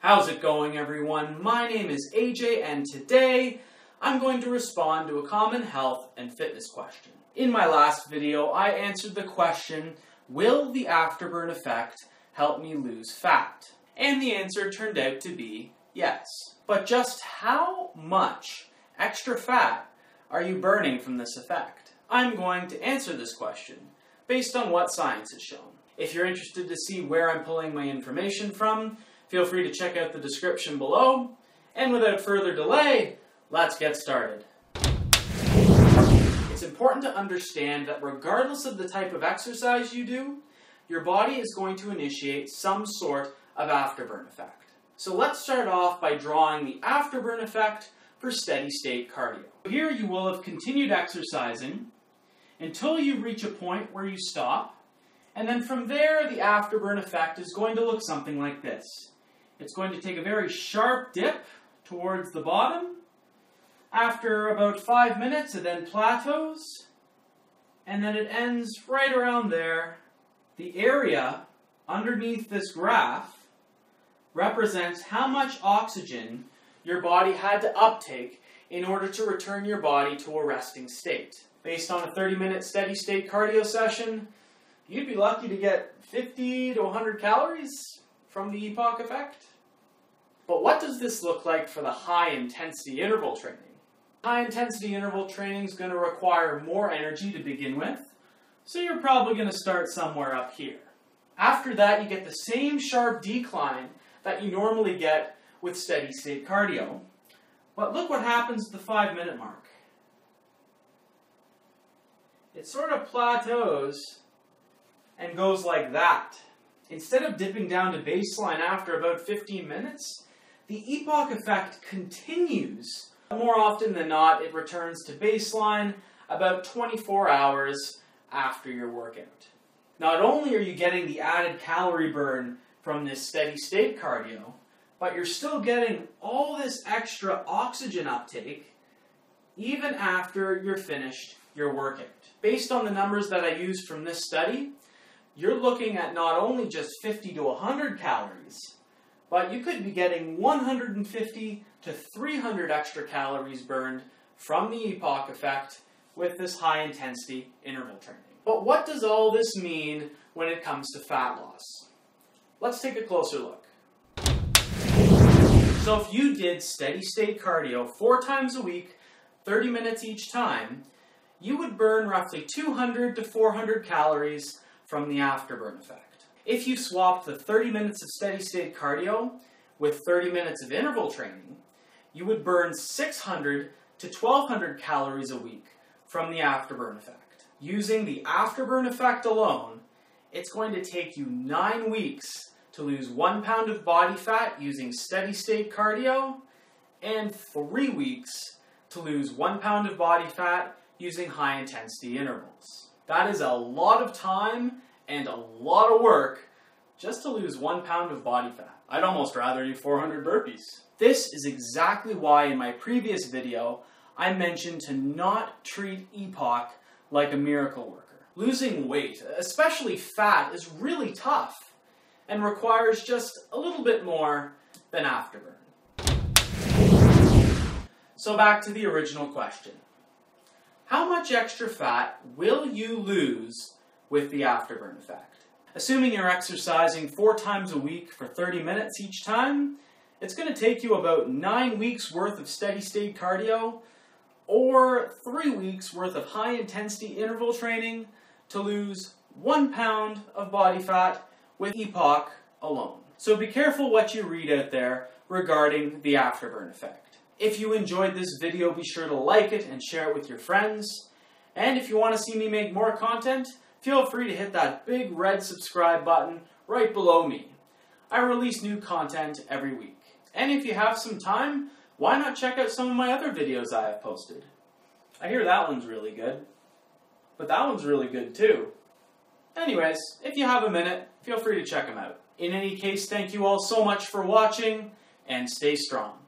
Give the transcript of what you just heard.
How's it going, everyone? My name is AJ, and today I'm going to respond to a common health and fitness question. In my last video, I answered the question, will the afterburn effect help me lose fat? And the answer turned out to be yes. But just how much extra fat are you burning from this effect? I'm going to answer this question based on what science has shown. If you're interested to see where I'm pulling my information from, feel free to check out the description below, and without further delay, let's get started. It's important to understand that regardless of the type of exercise you do, your body is going to initiate some sort of afterburn effect. So let's start off by drawing the afterburn effect for steady-state cardio. Here you will have continued exercising until you reach a point where you stop, and then from there the afterburn effect is going to look something like this. It's going to take a very sharp dip towards the bottom. After about 5 minutes, it then plateaus, and then it ends right around there. The area underneath this graph represents how much oxygen your body had to uptake in order to return your body to a resting state. Based on a 30-minute steady-state cardio session, you'd be lucky to get 50 to 100 calories from the EPOC effect. But what does this look like for the high-intensity interval training? High-intensity interval training is going to require more energy to begin with, so you're probably going to start somewhere up here. After that, you get the same sharp decline that you normally get with steady-state cardio, but look what happens at the 5-minute mark. It sort of plateaus and goes like that. Instead of dipping down to baseline after about 15 minutes, the EPOC effect continues. More often than not, it returns to baseline about 24 hours after your workout. Not only are you getting the added calorie burn from this steady-state cardio, but you're still getting all this extra oxygen uptake even after you're finished your workout. Based on the numbers that I used from this study, you're looking at not only just 50 to 100 calories, but you could be getting 150 to 300 extra calories burned from the EPOC effect with this high-intensity interval training. But what does all this mean when it comes to fat loss? Let's take a closer look. So if you did steady-state cardio 4 times a week, 30 minutes each time, you would burn roughly 200 to 400 calories from the afterburn effect. If you swapped the 30 minutes of steady-state cardio with 30 minutes of interval training, you would burn 600 to 1,200 calories a week from the afterburn effect. Using the afterburn effect alone, it's going to take you 9 weeks to lose 1 pound of body fat using steady-state cardio, and 3 weeks to lose 1 pound of body fat using high-intensity intervals. That is a lot of time and a lot of work just to lose 1 pound of body fat. I'd almost rather do 400 burpees. This is exactly why in my previous video, I mentioned to not treat EPOC like a miracle worker. Losing weight, especially fat, is really tough and requires just a little bit more than afterburn. So back to the original question. How much extra fat will you lose with the afterburn effect? Assuming you're exercising 4 times a week for 30 minutes each time, it's going to take you about 9 weeks worth of steady-state cardio or 3 weeks worth of high-intensity interval training to lose 1 pound of body fat with EPOC alone. So be careful what you read out there regarding the afterburn effect. If you enjoyed this video, be sure to like it and share it with your friends. And if you want to see me make more content, feel free to hit that big red subscribe button right below me. I release new content every week. And if you have some time, why not check out some of my other videos I have posted? I hear that one's really good, but that one's really good too. Anyways, if you have a minute, feel free to check them out. In any case, thank you all so much for watching, and stay strong.